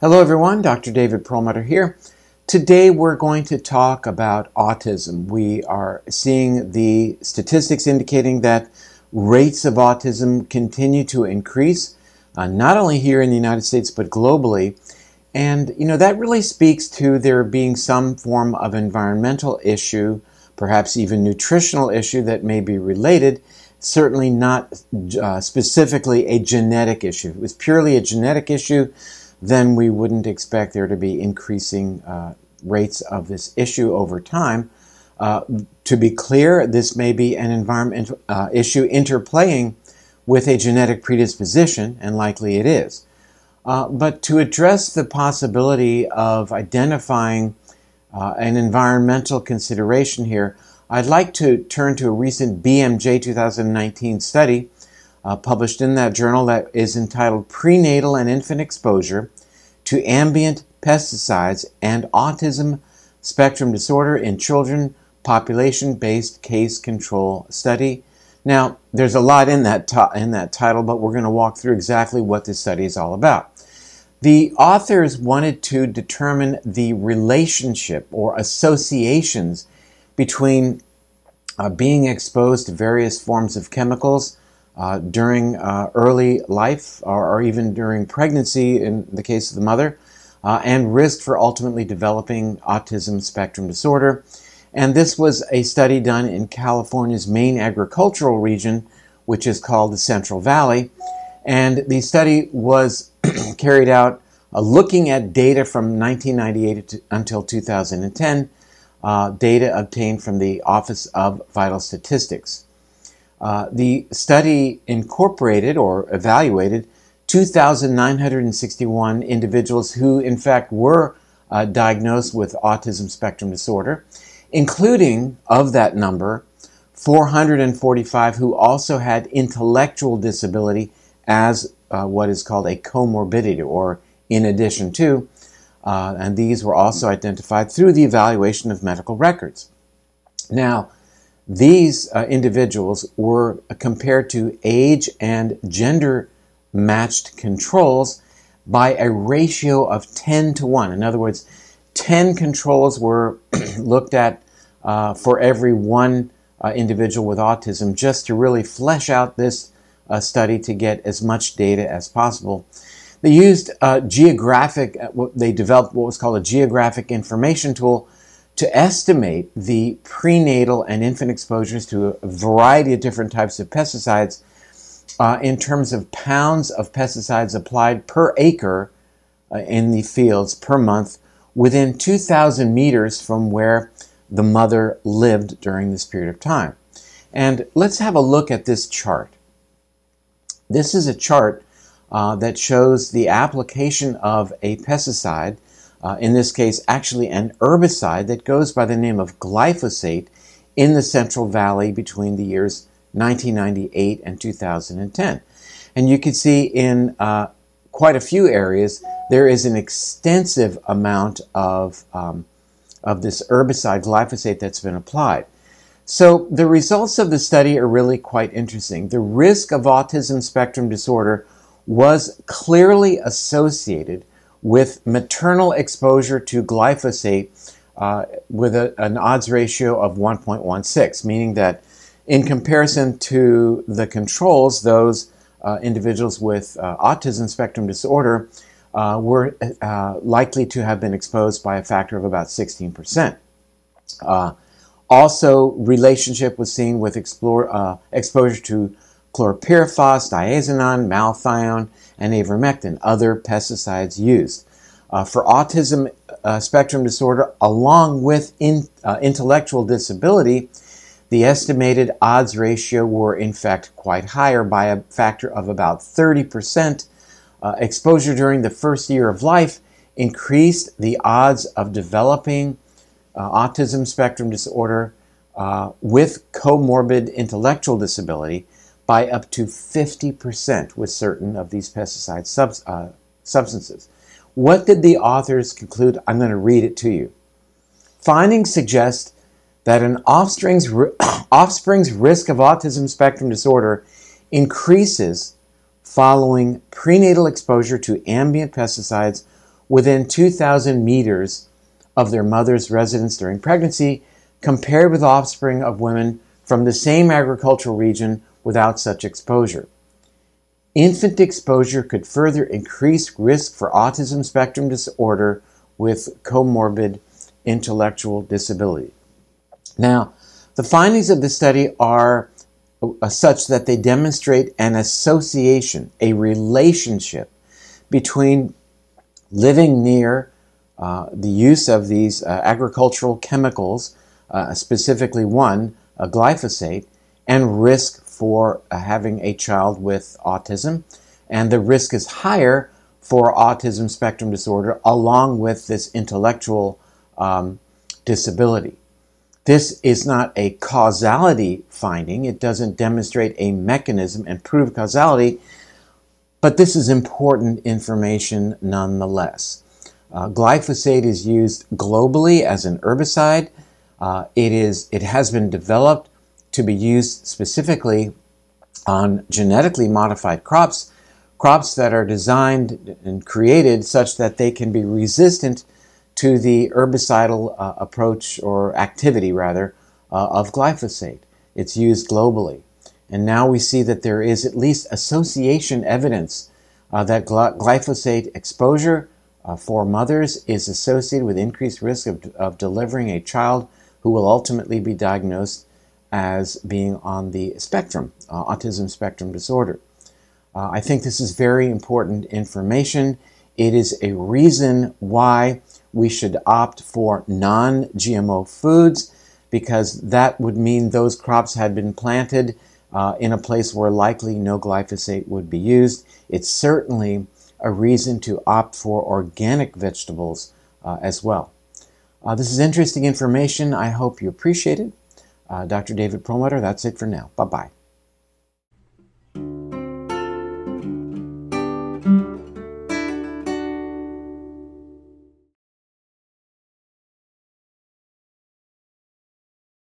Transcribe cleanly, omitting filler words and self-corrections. Hello everyone, Dr. David Perlmutter here. Today we're going to talk about autism. We are seeing the statistics indicating that rates of autism continue to increase, not only here in the United States, but globally. And, you know, that really speaks to there being some form of environmental issue, perhaps even nutritional issue that may be related, certainly not specifically a genetic issue. If it was purely a genetic issue, then we wouldn't expect there to be increasing rates of this issue over time. To be clear, this may be an environmental issue interplaying with a genetic predisposition, and likely it is. But to address the possibility of identifying an environmental consideration here, I'd like to turn to a recent BMJ 2019 study published in that journal that is entitled Prenatal and Infant Exposure to Ambient Pesticides and Autism Spectrum Disorder in Children, Population-Based Case Control Study. Now, there's a lot in that title, but we're going to walk through exactly what this study is all about. The authors wanted to determine the relationship or associations between being exposed to various forms of chemicals during early life or even during pregnancy in the case of the mother, and risk for ultimately developing autism spectrum disorder. And this was a study done in California's main agricultural region, which is called the Central Valley. And the study was carried out looking at data from 1998 until 2010, data obtained from the Office of Vital Statistics. The study incorporated or evaluated 2,961 individuals who, in fact, were diagnosed with autism spectrum disorder, including, of that number, 445 who also had intellectual disability as what is called a comorbidity, or in addition to, and these were also identified through the evaluation of medical records. Now, these individuals were compared to age and gender-matched controls by a ratio of 10 to 1. In other words, 10 controls were looked at for every one individual with autism, just to really flesh out this study to get as much data as possible. They used they developed what was called a geographic information tool to estimate the prenatal and infant exposures to a variety of different types of pesticides in terms of pounds of pesticides applied per acre in the fields per month within 2,000 meters from where the mother lived during this period of time. And let's have a look at this chart. This is a chart that shows the application of a pesticide, in this case actually an herbicide that goes by the name of glyphosate, in the Central Valley between the years 1998 and 2010. And you can see in quite a few areas there is an extensive amount of this herbicide, glyphosate, that's been applied. So the results of the study are really quite interesting. The risk of autism spectrum disorder was clearly associated with maternal exposure to glyphosate with an odds ratio of 1.16, meaning that in comparison to the controls, those individuals with autism spectrum disorder were likely to have been exposed by a factor of about 16%. Also, relationship was seen with exposure to chlorpyrifos, diazinon, malathion, and avermectin, other pesticides used. For autism spectrum disorder, along with intellectual disability, the estimated odds ratio were in fact quite higher by a factor of about 30%. Exposure during the first year of life increased the odds of developing autism spectrum disorder with comorbid intellectual disability by up to 50% with certain of these pesticide substances. What did the authors conclude? I'm going to read it to you. Findings suggest that an offspring's risk of autism spectrum disorder increases following prenatal exposure to ambient pesticides within 2,000 meters of their mother's residence during pregnancy, compared with offspring of women from the same agricultural region without such exposure. Infant exposure could further increase risk for autism spectrum disorder with comorbid intellectual disability. Now, the findings of this study are such that they demonstrate an association, a relationship between living near the use of these agricultural chemicals, specifically one, glyphosate, and risk for having a child with autism. And the risk is higher for autism spectrum disorder along with this intellectual disability. This is not a causality finding. It doesn't demonstrate a mechanism and prove causality, but this is important information nonetheless. Glyphosate is used globally as an herbicide. It has been developed to be used specifically on genetically modified crops, crops that are designed and created such that they can be resistant to the herbicidal approach or activity, rather, of glyphosate. It's used globally. And now we see that there is at least association evidence that glyphosate exposure for mothers is associated with increased risk of delivering a child who will ultimately be diagnosed as being on the spectrum, autism spectrum disorder. I think this is very important information. It is a reason why we should opt for non-GMO foods, because that would mean those crops had been planted in a place where likely no glyphosate would be used. It's certainly a reason to opt for organic vegetables as well. This is interesting information. I hope you appreciate it. Dr. David Perlmutter, that's it for now. Bye-bye.